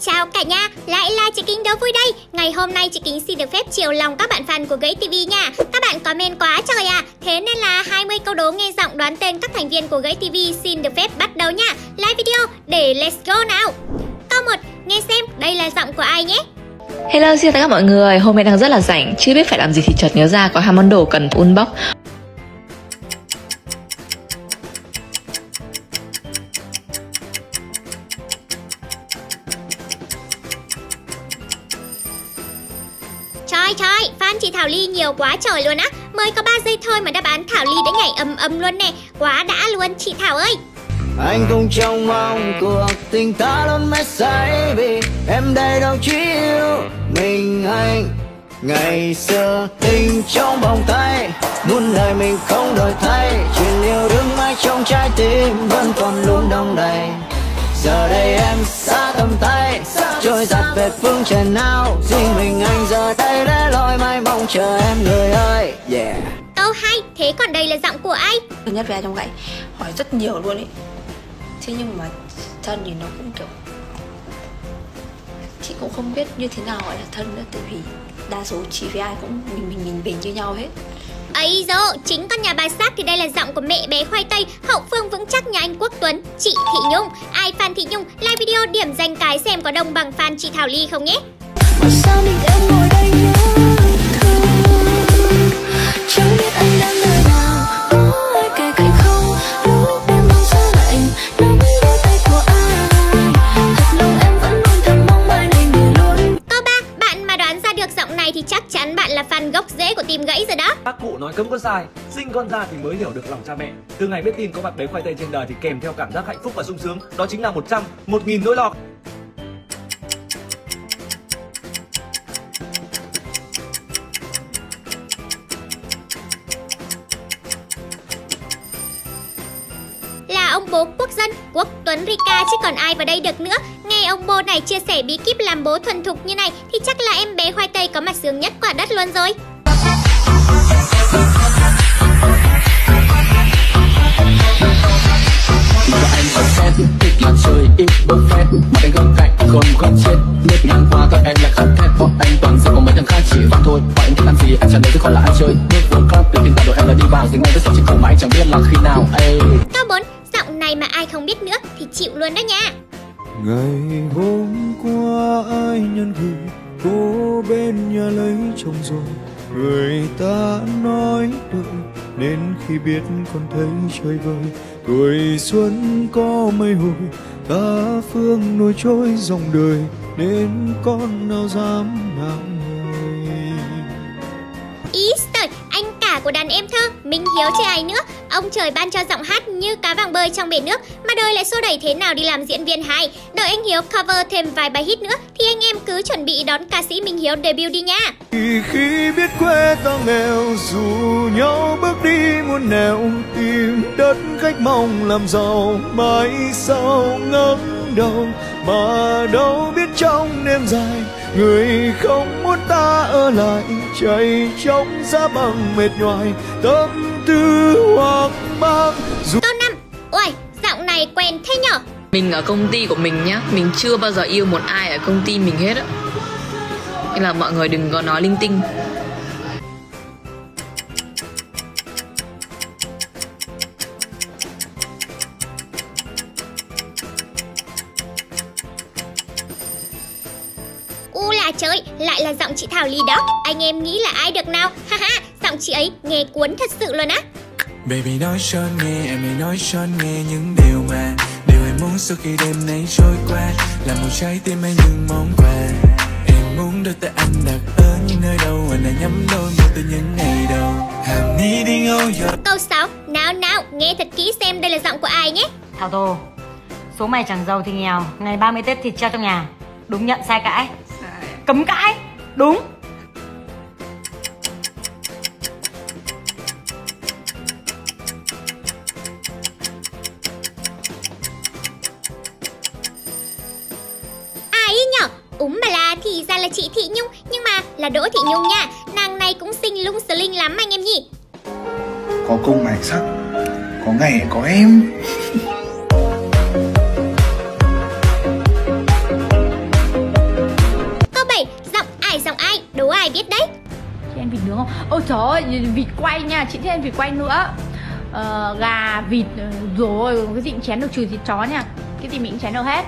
Chào cả nhà, lại là chị Kính Đấu Vui đây. Ngày hôm nay chị Kính xin được phép chiều lòng các bạn fan của Gãy TV nha. Các bạn comment quá trời à. Thế nên là 20 câu đố nghe giọng đoán tên các thành viên của Gãy TV xin được phép bắt đầu nha. Like video để let's go nào. Câu 1, nghe xem đây là giọng của ai nhé. Hello, xin chào tất cả mọi người. Hôm nay đang rất là rảnh, chưa biết phải làm gì thì chợt nhớ ra có hai món đồ cần unbox. Trời, fan chị Thảo Ly nhiều quá trời luôn á. Mới có 3 giây thôi mà đáp án Thảo Ly đã nhảy ầm ầm luôn nè. Quá đã luôn chị Thảo ơi. Anh cũng trông mong cuộc tình ta luôn mê say vì em đây đâu chỉ yêu mình anh. Ngày xưa tình trong vòng tay, muôn đời mình không đổi thay. Chuyện yêu đương mãi trong trái tim vẫn còn luôn đong đầy. Giờ đây em xa tầm tay, trôi giặt về phương trời nào. Riêng mình anh giờ đây lẻ loi mai mong chờ em người ơi. Yeah. Câu 2, thế còn đây là giọng của ai? Thứ nhất về trong gãy hỏi rất nhiều luôn ấy. Thế nhưng mà thân thì nó cũng kiểu chị cũng không biết như thế nào gọi là thân nữa. Tại vì đa số chị với ai cũng mình như nhau hết. Ấy dô, chính con nhà bà Sát thì đây là giọng của mẹ bé khoai tây, hậu phương vững chắc nhà anh Quốc Tuấn, chị Thị Nhung. Ai fan Thị Nhung, like video điểm danh cái xem có đông bằng fan chị Thảo Ly không nhé. Thì chắc chắn bạn là fan gốc rễ của team Gãy rồi đó. Bác cụ nói cấm có sai, sinh con ra thì mới hiểu được lòng cha mẹ. Từ ngày biết tin có bạn bé khoai tây trên đời thì kèm theo cảm giác hạnh phúc và sung sướng, đó chính là 100.000 nỗi lo. Là ông bố quốc dân, Quốc Tuấn Rika chứ còn ai vào đây được nữa. Nghe ông bố này chia sẻ bí kíp làm bố thuần thục như này thì chắc là em bé khoai tây có mặt sướng nhất quả đất luôn rồi. Câu 4, giọng này mà ai không biết nữa thì chịu luôn đó nha. Ngày hôm qua ai nhân gửi cô bên nhà lấy chồng rồi. Người ta nói đợi nên khi biết con thấy chơi vơi. Tuổi xuân có mây hồi ta phương nổi trôi dòng đời. Nên con nào dám làm người. Easter, anh cả của đàn em thơ Minh Hiếu chơi ai nữa. Ông trời ban cho giọng hát như cá vàng bơi trong bể nước, mà đời lại xô đẩy thế nào đi làm diễn viên hài. Đợi anh Hiếu cover thêm vài bài hit nữa thì anh em cứ chuẩn bị đón ca sĩ Minh Hiếu debut đi nha. Khi biết quê ta nghèo dù nhau bước đi muôn nẻo, tìm đất khách mong làm giàu mãi sau ngấm đầu. Mà đâu biết trong đêm dài người không muốn ta ở lại, chạy trong giá bằng mệt nhoài tâm tư hoang mang. Câu 5, ôi giọng này quen thế nhở. Mình ở công ty của mình nhá, mình chưa bao giờ yêu một ai ở công ty mình hết á, nên là mọi người đừng có nói linh tinh. U là trời, lại là giọng chị Thảo Ly đó. Anh em nghĩ là ai được nào? Ha ha, giọng chị ấy nghe cuốn thật sự luôn á. Baby nói cho nghe, em hãy nói cho nghe những điều mà điều em muốn sau khi đêm nay trôi qua là một trái tim anh đừng mong quà. Em muốn đôi tay anh đặt ở những nơi đâu anh đã nhắm đôi môi từ những ngày đầu. Câu 6, nào nào nghe thật kỹ xem đây là giọng của ai nhé. Thảo Tô, số mày chẳng giàu thì nghèo, ngày 30 Tết thịt treo trong nhà. Đúng nhận sai cãi, cấm cãi, đúng. Ai nhở? Úm bà la thì ra là chị Thị Nhung, nhưng mà là Đỗ Thị Nhung nha. Nàng này cũng xinh lung sờ linh lắm anh em nhỉ. Có công mài sắc, có ngày có em. ai biết đấy. Chị ăn vịt nướng không? Ôi trời ơi, vịt quay nha, chị thích ăn vịt quay nữa. Gà, vịt, rồi cái gì cũng chén được trừ thịt chó nha. Cái gì mình cũng chén được hết.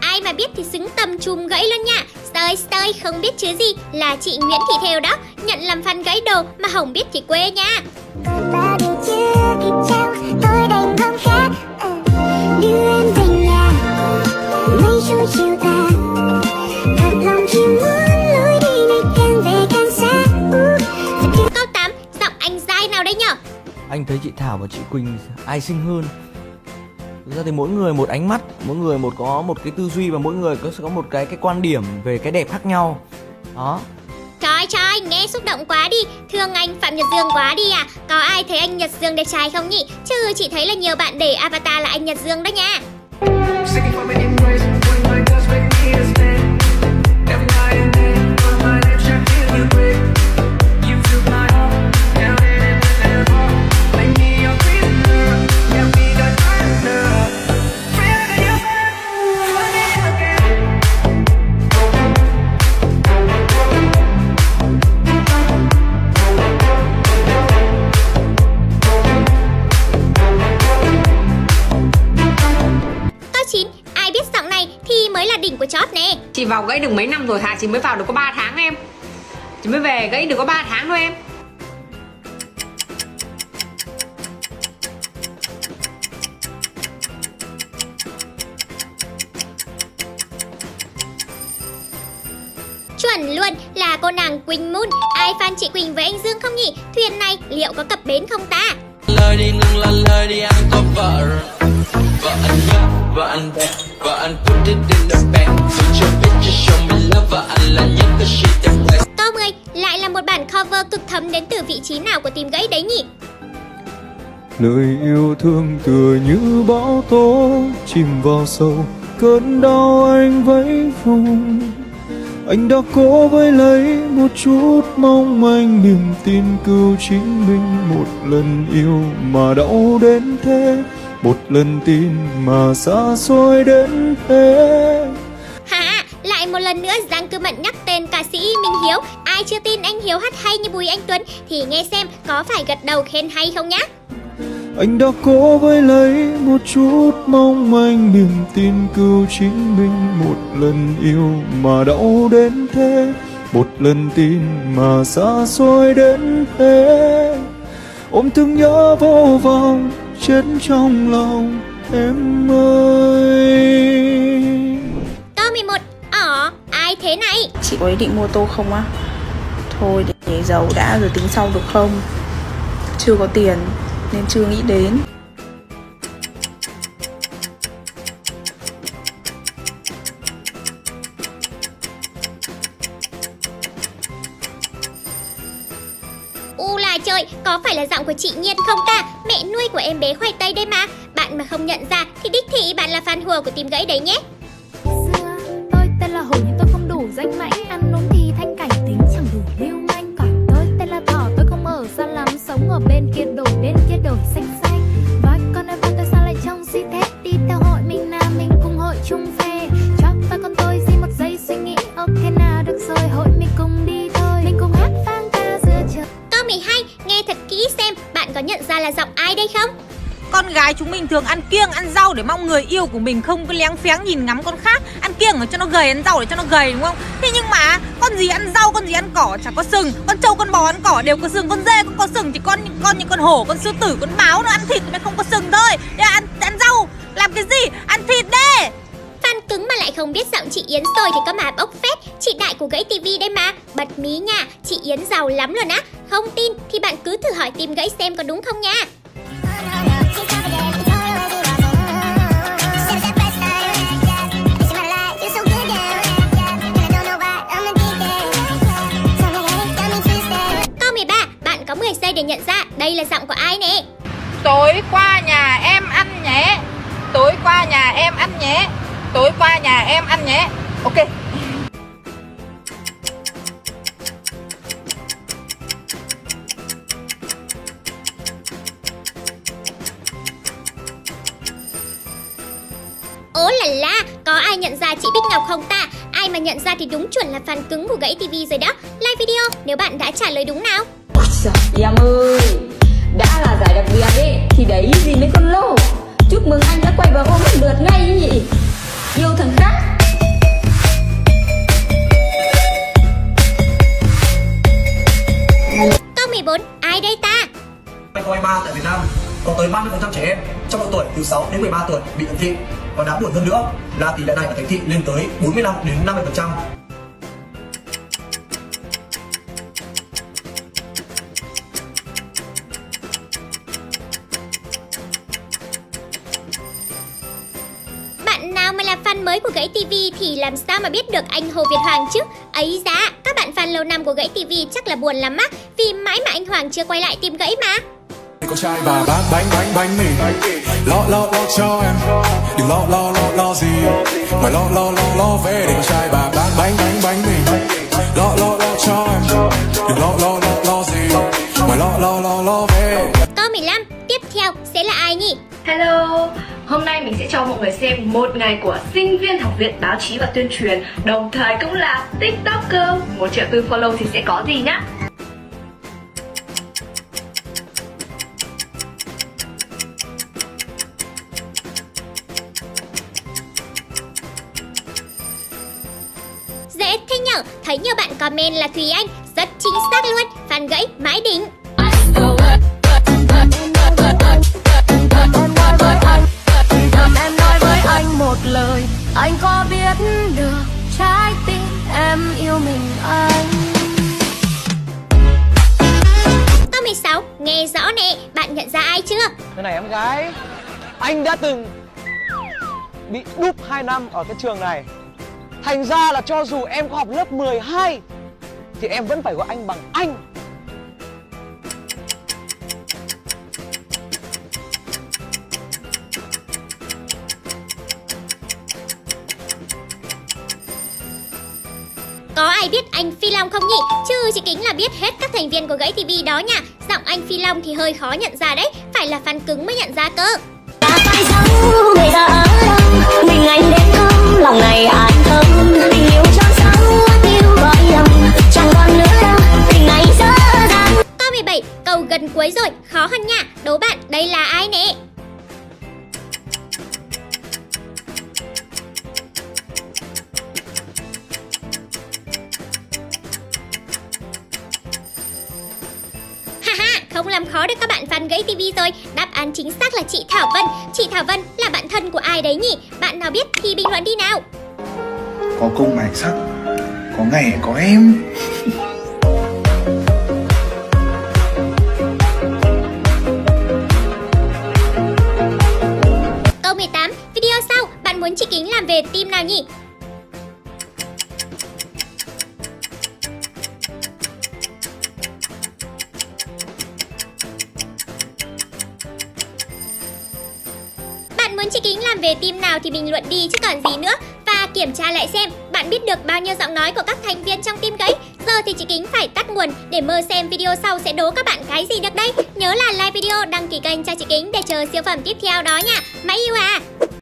Ai mà biết thì xứng tầm chùm gãy luôn nha. Sơi sơi không biết chứ gì là chị Nguyễn Thị Thều đó. Nhận làm fan gãy đồ mà không biết thì quê nha. Còn bao điều chưa kịp trao, tôi đành không khác. Đưa em về nhà, mây trôi chiều tà. Thật lòng chỉ muốn lối đi này càng về càng xa. Câu 8, giọng anh dai nào đấy nhở? Anh thấy chị Thảo và chị Quỳnh ai xinh hơn? Thực ra thì mỗi người một ánh mắt, mỗi người một có một cái tư duy và mỗi người có một cái quan điểm về cái đẹp khác nhau. Đó. Trời ơi, nghe xúc động quá đi. Thương anh Phạm Nhật Dương quá đi à. Có ai thấy anh Nhật Dương đẹp trai không nhỉ? Chứ chị thấy là nhiều bạn để avatar là anh Nhật Dương đó nha. Chị vào gãy được mấy năm rồi hả? Chị mới vào được có 3 tháng em. Chị mới về gãy được có 3 tháng thôi em. Chuẩn luôn là cô nàng Quỳnh Moon. Ai fan chị Quỳnh với anh Dương không nhỉ? Thuyền này liệu có cập bến không ta? Lời đi ngừng là lời đi, anh có vợ. Vợ anh nhớ, vợ anh đẹp, vợ anh put it in the bank. Câu 10, lại là một bản cover cực thấm đến từ vị trí nào của team gãy đấy nhỉ? Lời yêu thương tựa như bão tố chìm vào sâu, cơn đau anh vẫy vùng. Anh đã cố vây lấy một chút mong manh niềm tin cứu chính mình. Một lần yêu mà đau đến thế, một lần tin mà xa xôi đến thế. Hả? Lại một lần nữa Giang Cư Mận nhắc tên ca sĩ Minh Hiếu. Ai chưa tin anh Hiếu hát hay như Bùi Anh Tuấn thì nghe xem có phải gật đầu khen hay không nhá. Anh đã cố vây lấy một chút mong manh niềm tin cứu chính mình. Một lần yêu mà đau đến thế, một lần tin mà xa xôi đến thế. Ôm thương nhớ vô vọng chết trong lòng em ơi. Câu 11, ai thế này? Chị có ý định mua tô không á? Thôi để nhảy dầu đã rồi tính sau được không? Chưa có tiền nên chưa nghĩ đến. U là trời, có phải là giọng của chị Nhiên không ta? Mẹ nuôi của em bé khoai tây đây mà. Bạn mà không nhận ra thì đích thị bạn là fan hùa của team gãy đấy nhé. Tôi tên là Hổ nhưng tôi không đủ danh mãnh. Ăn uống thì thanh cảnh tính chẳng đủ lưu manh. Còn tôi tên là Thỏ, tôi không ở xa lắm. Sống ở bên kia đồi, bên kia đồi xanh xanh. Với con em tôi sao lại trong suy thét. Đi theo hội mình nào mình cùng hội chung phe. Cho tôi con tôi xin một giây suy nghĩ. Ok nào được rồi, hội mình cùng đi thôi. Mình cùng hát vang ca giữa trời. Câu 12, nghe thật kỹ xem bạn có nhận ra là giọng ai đây không? Con gái chúng mình thường ăn kiêng, ăn rau để mong người yêu của mình không cứ léng phéng nhìn ngắm con khác. Ăn kiêng để cho nó gầy, ăn rau để cho nó gầy đúng không? Thế nhưng mà con gì ăn rau, con gì ăn cỏ chả có sừng. Con trâu, con bò ăn cỏ đều có sừng, con dê cũng có sừng. Thì con như con hổ, con sư tử, con báo nó ăn thịt nó không có sừng thôi. Để ăn rau, làm cái gì? Ăn thịt đi. Fan cứng mà lại không biết giọng chị Yến rồi thì có mà bốc phét. Chị đại của gãy TV đây mà. Bật mí nha, chị Yến giàu lắm luôn á. Không tin thì bạn cứ thử hỏi team gãy xem có đúng không nha. Có 10 giây để nhận ra đây là giọng của ai nè. Tối qua nhà em ăn nhé. Tối qua nhà em ăn nhé. Tối qua nhà em ăn nhé. Ok. là có ai nhận ra chị Bích Ngọc không ta? Ai mà nhận ra thì đúng chuẩn là fan cứng của Gãy TV rồi đó. Like video nếu bạn đã trả lời đúng nào. Ôi trời, em ơi, đã là giải đặc biệt ấy thì đấy gì mấy con lô. Chúc mừng anh đã quay vào hôm lượt ngay nhỉ. Yêu thằng khác. Câu 14, ai đây ta? Có 23 tại Việt Nam có tới 30% trẻ em trong độ tuổi từ 6 đến 13 tuổi bị cận thị, và đáng buồn hơn nữa là tỷ lệ này ở thành thị lên tới 45 đến 50%. Bạn nào mà là fan mới của Gãy TV thì làm sao mà biết được anh Hồ Việt Hoàng chứ? Ấy giá, các bạn fan lâu năm của Gãy TV chắc là buồn lắm á, vì mãi mà anh Hoàng chưa quay lại tìm Gãy mà. Con trai bà bác bánh mì, lo cho em, đừng lo gì, mà lo về để con trai bà bác bánh mì, lo cho em, đừng lo gì, mà lo về. Câu 15, tiếp theo sẽ là ai nhỉ? Hello, hôm nay mình sẽ cho mọi người xem một ngày của sinh viên Học viện Báo chí và Tuyên truyền, đồng thời cũng là TikToker. 1.4 follow thì sẽ có gì nhá. Dễ thế nhở, thấy nhiều bạn comment là Thùy Anh, rất chính xác luôn, fan Gãy mãi đỉnh. Em nói với anh một lời, anh có biết được trái tim em yêu mình anh. Câu 16, nghe rõ nè, bạn nhận ra ai chưa? Thế này em gái, anh đã từng bị đúp 2 năm ở cái trường này. Thành ra là cho dù em có học lớp 12 thì em vẫn phải gọi anh bằng anh. Có ai biết anh Phi Long không nhỉ? Chứ chị Kính là biết hết các thành viên của Gãy TV đó nha. Giọng anh Phi Long thì hơi khó nhận ra đấy, phải là fan cứng mới nhận ra cơ. Ta phải giấu người ta ở đâu, mình anh đến không, lòng này ai không, tình yêu cho sao, yêu gọi lòng, chẳng còn nữa đâu, tình này dở dàng. Câu 17, câu gần cuối rồi, khó hơn nha, đố bạn đây là ai nè? Không làm khó được các bạn fan Gãy TV rồi. Đáp án chính xác là chị Thảo Vân. Chị Thảo Vân là bạn thân của ai đấy nhỉ? Bạn nào biết thì bình luận đi nào. Có công mài sắc, có ngày có em. Câu 18, video sau bạn muốn chị Kính làm về team nào nhỉ? Muốn chị Kính làm về team nào thì bình luận đi chứ còn gì nữa. Và kiểm tra lại xem bạn biết được bao nhiêu giọng nói của các thành viên trong team Gãy. Giờ thì chị Kính phải tắt nguồn để mơ xem video sau sẽ đố các bạn cái gì được đây. Nhớ là like video, đăng ký kênh cho chị Kính để chờ siêu phẩm tiếp theo đó nha. Mãi yêu à.